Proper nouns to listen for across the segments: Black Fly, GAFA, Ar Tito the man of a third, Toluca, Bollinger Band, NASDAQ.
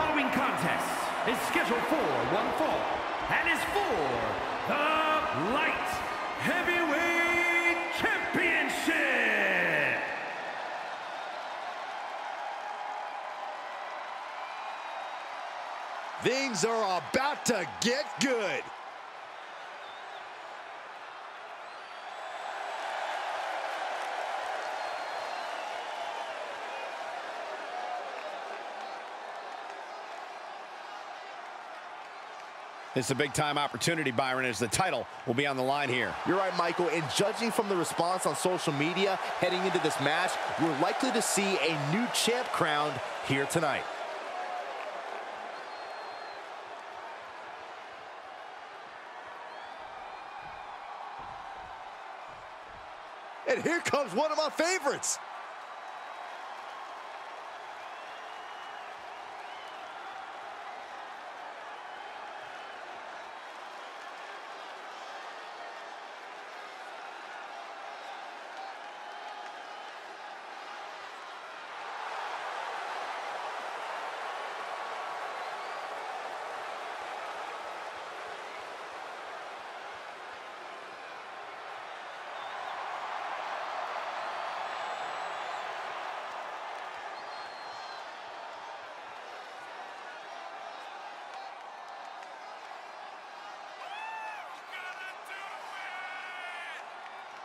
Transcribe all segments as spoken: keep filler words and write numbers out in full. following contest is scheduled for one fall and is for the Light Heavyweight Championship. Things are about to get good. It's a big-time opportunity, Byron, as the title will be on the line here. You're right, Michael, and judging from the response on social media heading into this match, we're likely to see a new champ crowned here tonight. And here comes one of my favorites.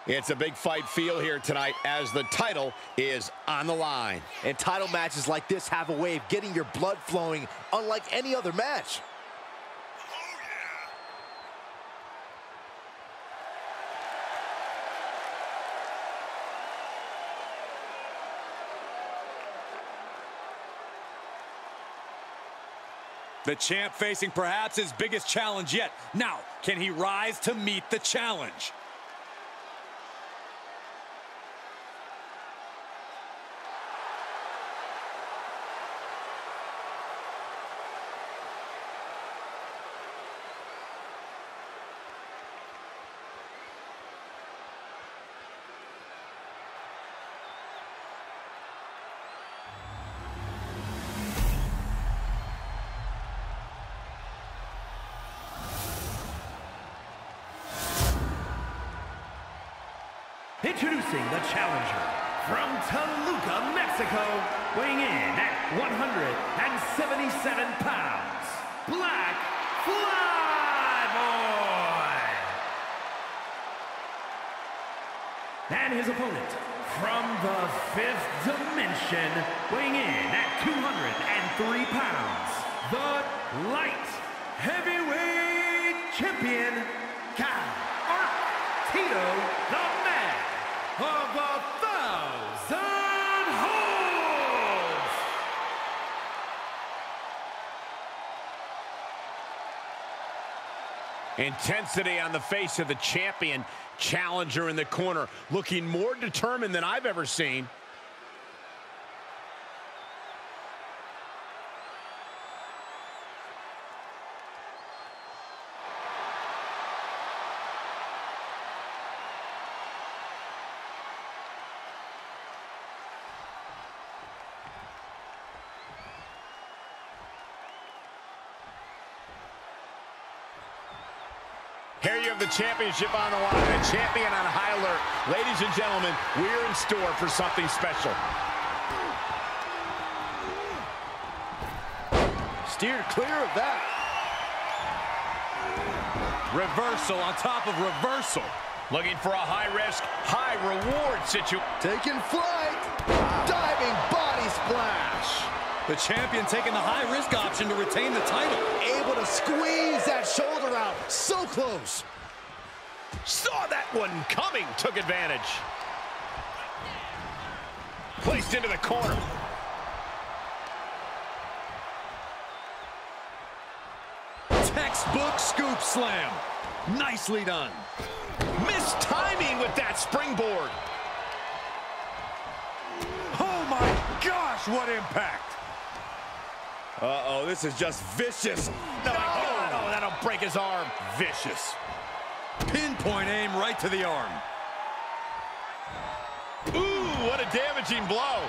It's a big fight feel here tonight as the title is on the line. And title matches like this have a way of getting your blood flowing unlike any other match. The champ facing perhaps his biggest challenge yet. Now, can he rise to meet the challenge? Introducing the challenger from Toluca, Mexico, weighing in at one hundred seventy-seven pounds, Black Fly. And his opponent from the fifth dimension, weighing in at two hundred three pounds, the Light Heavyweight Champion, Ar Tito the Man of a Thousand Holds. Intensity on the face of the champion. Challenger in the corner, looking more determined than I've ever seen. Here you have the championship on the line, a champion on high alert. Ladies and gentlemen, we're in store for something special. Steered clear of that. Reversal on top of reversal. Looking for a high-risk, high-reward situation. Taking flight, diving body splash. The champion taking the high-risk option to retain the title. Able to squeeze that shoulder out. So close. Saw that one coming. Took advantage. Placed into the corner. Textbook scoop slam. Nicely done. Missed timing with that springboard. Oh, my gosh, what impact. Uh-oh, this is just vicious. No, no. God, oh, that'll break his arm. Vicious. Pinpoint aim right to the arm. Ooh, what a damaging blow.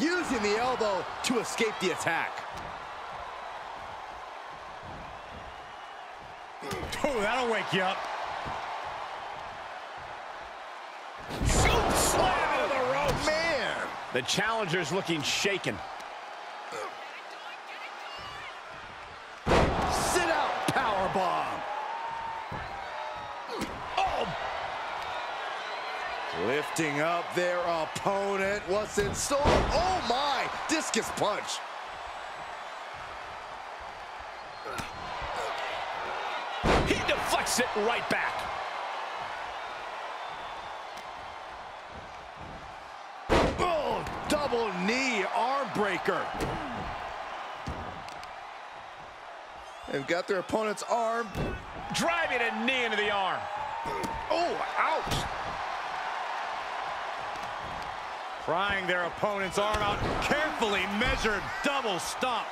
using the elbow to escape the attack. Oh, that'll wake you up. Shoot slam into the ropes. Man. The challenger's looking shaken. Sit out, powerbomb. Oh. Lifting up their opponent. What's in store? Oh, my. Discus punch. He deflects it right back. Oh, double knee arm breaker. They've got their opponent's arm. Driving a knee into the arm. Oh, ouch. Prying their opponent's arm out. Carefully measured double stomp.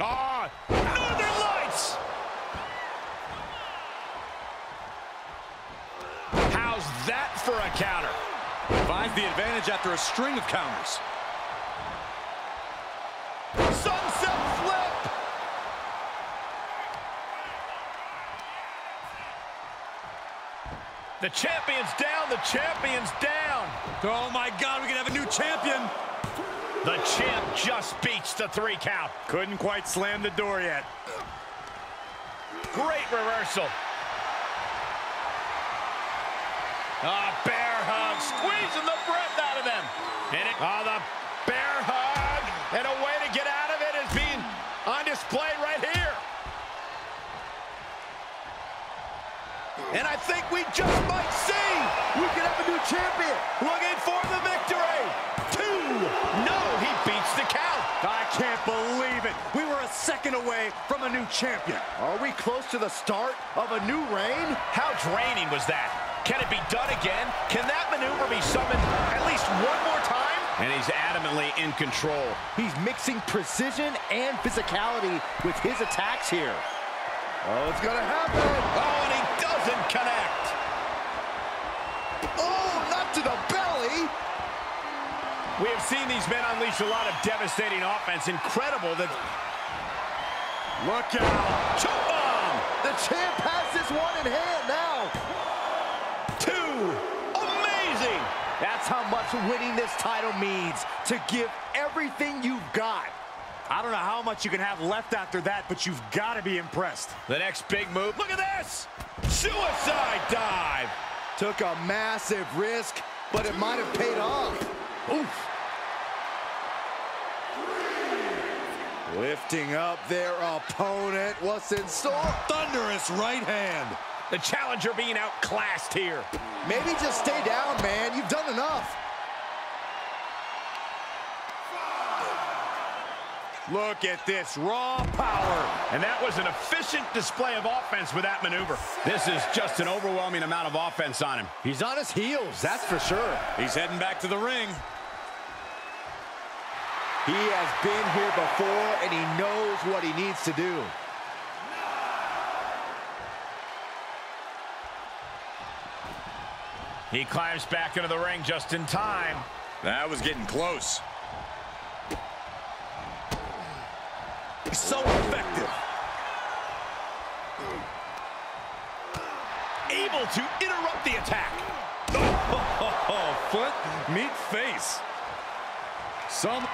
Ah, Northern Lights! How's that for a counter? Finds the advantage after a string of counters. Sunset flip! The champion's down, the champion's down! Oh my God, we can have a new champion! The champ just beats the three count. Couldn't quite slam the door yet. Great reversal. Ah, oh, bear hug, squeezing the breath out of them. And it, oh, the bear hug, and a way to get out of it is being on display right here. And I think we just might see we could have a new champion looking for the victory. No, he beats the count. I can't believe it. We were a second away from a new champion. Are we close to the start of a new reign? How draining was that? Can it be done again? Can that maneuver be summoned at least one more time? And he's adamantly in control. He's mixing precision and physicality with his attacks here. Oh, it's gonna happen. Oh, and he doesn't connect. Oh, not to the belly. We have seen these men unleash a lot of devastating offense. Incredible that... Look out! Jump bomb! The champ has this one in hand now. Two! Amazing! That's how much winning this title means. To give everything you've got. I don't know how much you can have left after that, but you've got to be impressed. The next big move. Look at this! Suicide dive! Took a massive risk, but it might have paid off. Oof. Lifting up their opponent. What's in store? Thunderous right hand. The challenger being outclassed here. Maybe just stay down, man. You've done enough. Look at this raw power. And that was an efficient display of offense with that maneuver. This is just an overwhelming amount of offense on him. He's on his heels, that's for sure. He's heading back to the ring. He has been here before, and he knows what he needs to do. He climbs back into the ring just in time. That was getting close. So effective. Able to interrupt the attack. Oh, ho, ho, ho. Foot meet face. Some.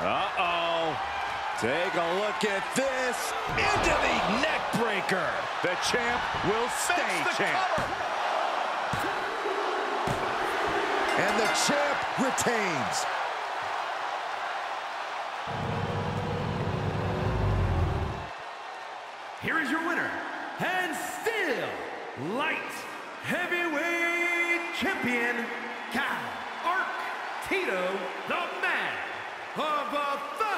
Uh-oh. Take a look at this. Into the neck breaker. The champ will stay champ. Cover. And the champ retains. Here is your winner, and still light heavyweight champion, Ar Tito the Man of a Third.